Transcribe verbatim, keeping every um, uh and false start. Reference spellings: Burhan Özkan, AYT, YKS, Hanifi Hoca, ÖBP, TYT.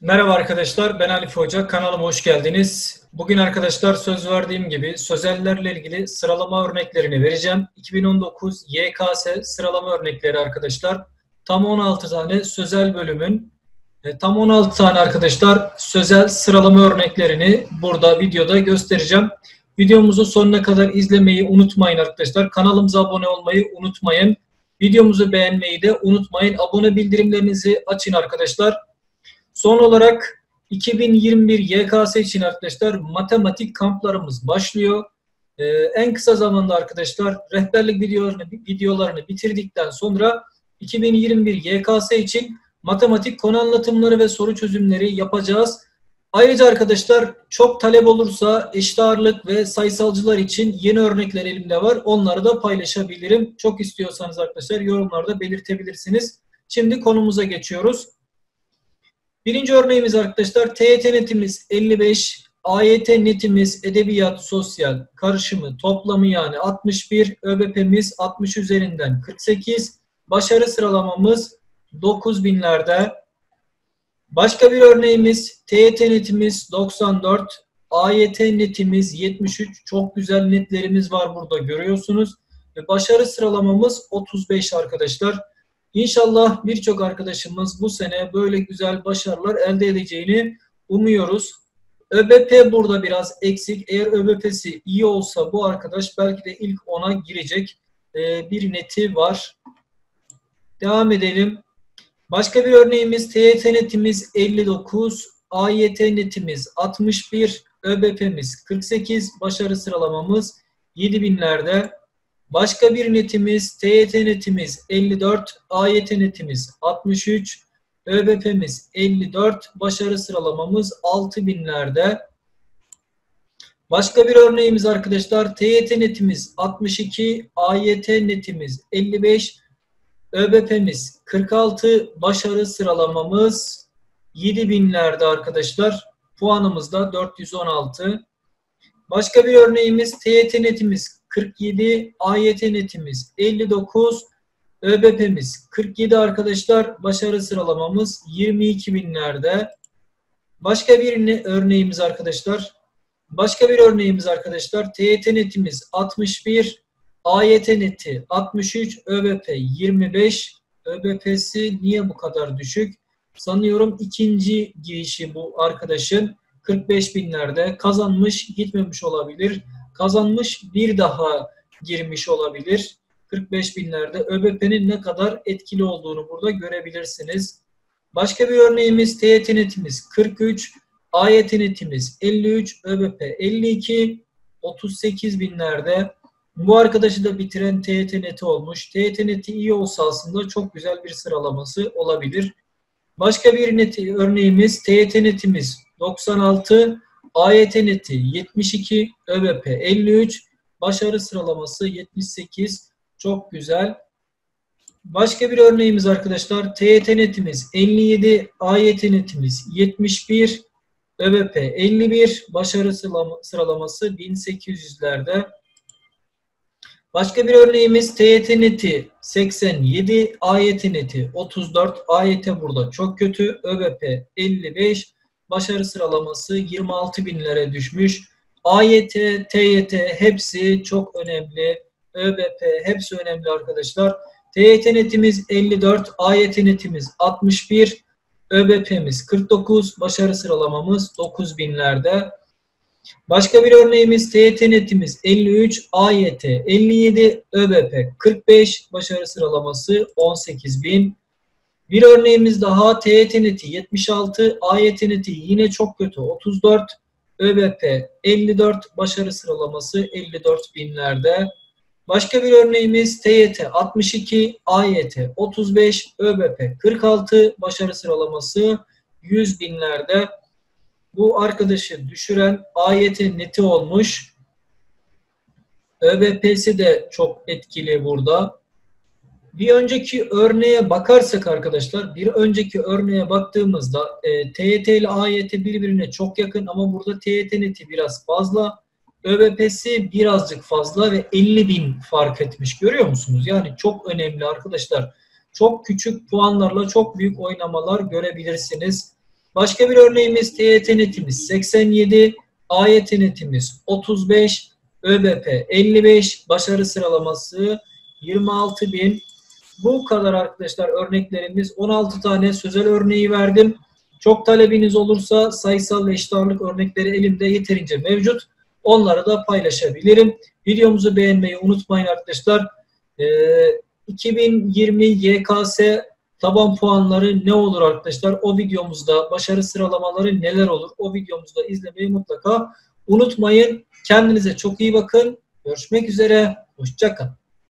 Merhaba arkadaşlar, ben Hanifi Hoca, kanalıma hoş geldiniz. Bugün arkadaşlar söz verdiğim gibi sözellerle ilgili sıralama örneklerini vereceğim. iki bin on dokuz Y K S sıralama örnekleri arkadaşlar. Tam on altı tane sözel bölümün, tam on altı tane arkadaşlar sözel sıralama örneklerini burada videoda göstereceğim. Videomuzu sonuna kadar izlemeyi unutmayın arkadaşlar. Kanalımıza abone olmayı unutmayın. Videomuzu beğenmeyi de unutmayın. Abone bildirimlerinizi açın arkadaşlar. Son olarak iki bin yirmi bir Y K S için arkadaşlar matematik kamplarımız başlıyor. Ee, en kısa zamanda arkadaşlar rehberlik videolarını, videolarını bitirdikten sonra iki bin yirmi bir Y K S için matematik konu anlatımları ve soru çözümleri yapacağız. Ayrıca arkadaşlar çok talep olursa eşit ağırlık ve sayısalcılar için yeni örnekler elimde var. Onları da paylaşabilirim. Çok istiyorsanız arkadaşlar yorumlarda belirtebilirsiniz. Şimdi konumuza geçiyoruz. Birinci örneğimiz arkadaşlar T Y T netimiz elli beş, A Y T netimiz edebiyat, sosyal karışımı toplamı yani altmış bir, ÖBP'miz altmış üzerinden kırk sekiz, başarı sıralamamız dokuz binlerde. Başka bir örneğimiz T Y T netimiz doksan dört, A Y T netimiz yetmiş üç, çok güzel netlerimiz var burada görüyorsunuz. Ve başarı sıralamamız otuz beş arkadaşlar. İnşallah birçok arkadaşımız bu sene böyle güzel başarılar elde edeceğini umuyoruz. ÖBP burada biraz eksik. Eğer ÖBP'si iyi olsa bu arkadaş belki de ilk ona girecek bir neti var. Devam edelim. Başka bir örneğimiz T Y T netimiz elli dokuz, A Y T netimiz altmış bir, ÖBP'miz kırk sekiz, başarı sıralamamız yedi binlerde. Başka bir netimiz T Y T netimiz elli dört, A Y T netimiz altmış üç, ÖBP'miz elli dört, başarı sıralamamız altı binlerde. Başka bir örneğimiz arkadaşlar T Y T netimiz altmış iki, A Y T netimiz elli beş, ÖBP'miz kırk altı, başarı sıralamamız yedi binlerde arkadaşlar. Puanımız da dört yüz on altı. Başka bir örneğimiz T Y T netimiz kırk yedi, A Y T netimiz elli dokuz, ÖBP'miz kırk yedi arkadaşlar, başarı sıralamamız yirmi iki binlerde. Başka bir örneğimiz arkadaşlar, başka bir örneğimiz arkadaşlar, T Y T netimiz altmış bir, A Y T neti altmış üç, ÖBP yirmi beş, ÖBP'si niye bu kadar düşük? Sanıyorum ikinci girişi bu arkadaşın kırk beş binlerde kazanmış, gitmemiş olabilir. Kazanmış bir daha girmiş olabilir. kırk beş binlerde ÖBP'nin ne kadar etkili olduğunu burada görebilirsiniz. Başka bir örneğimiz T Y T netimiz kırk üç, A Y T netimiz elli üç, ÖBP elli iki, otuz sekiz binlerde. Bu arkadaşı da bitiren T Y T neti olmuş. T Y T neti iyi olsa aslında çok güzel bir sıralaması olabilir. Başka bir neti, örneğimiz T Y T netimiz doksan altı, A Y T neti yetmiş iki, ÖBP elli üç, başarı sıralaması yetmiş sekiz, çok güzel. Başka bir örneğimiz arkadaşlar T Y T netimiz elli yedi, A Y T netimiz yetmiş bir, ÖBP elli bir, başarı sıralaması bin sekiz yüzlerde. Başka bir örneğimiz T Y T neti seksen yedi, A Y T neti otuz dört, A Y T burada çok kötü, ÖBP elli beş. Başarı sıralaması yirmi altı binlere düşmüş. A Y T, T Y T hepsi çok önemli. ÖBP hepsi önemli arkadaşlar. T Y T netimiz elli dört, A Y T netimiz altmış bir, ÖBP'miz kırk dokuz, başarı sıralamamız dokuz binlerde. Başka bir örneğimiz T Y T netimiz elli üç, A Y T elli yedi, ÖBP kırk beş, başarı sıralaması on sekiz bin. Bir örneğimiz daha T Y T neti yetmiş altı, A Y T neti yine çok kötü otuz dört, ÖBP elli dört, başarı sıralaması elli dört binlerde. Başka bir örneğimiz T Y T altmış iki, A Y T otuz beş, ÖBP kırk altı, başarı sıralaması yüz binlerde. Bu arkadaşı düşüren A Y T neti olmuş. ÖBP'si de çok etkili burada. Bir önceki örneğe bakarsak arkadaşlar, bir önceki örneğe baktığımızda e, T Y T ile A Y T birbirine çok yakın ama burada T Y T neti biraz fazla, ÖBP'si birazcık fazla ve elli bin fark etmiş, görüyor musunuz? Yani çok önemli arkadaşlar. Çok küçük puanlarla çok büyük oynamalar görebilirsiniz. Başka bir örneğimiz T Y T netimiz seksen yedi, A Y T netimiz otuz beş, Ö B P elli beş, başarı sıralaması yirmi altı bin. Bu kadar arkadaşlar örneklerimiz. on altı tane sözel örneği verdim. Çok talebiniz olursa sayısal ve eşit ağırlık örnekleri elimde yeterince mevcut. Onları da paylaşabilirim. Videomuzu beğenmeyi unutmayın arkadaşlar. Ee, iki bin yirmi Y K S taban puanları ne olur arkadaşlar? O videomuzda başarı sıralamaları neler olur? O videomuzda izlemeyi mutlaka unutmayın. Kendinize çok iyi bakın. Görüşmek üzere. Hoşça kalın.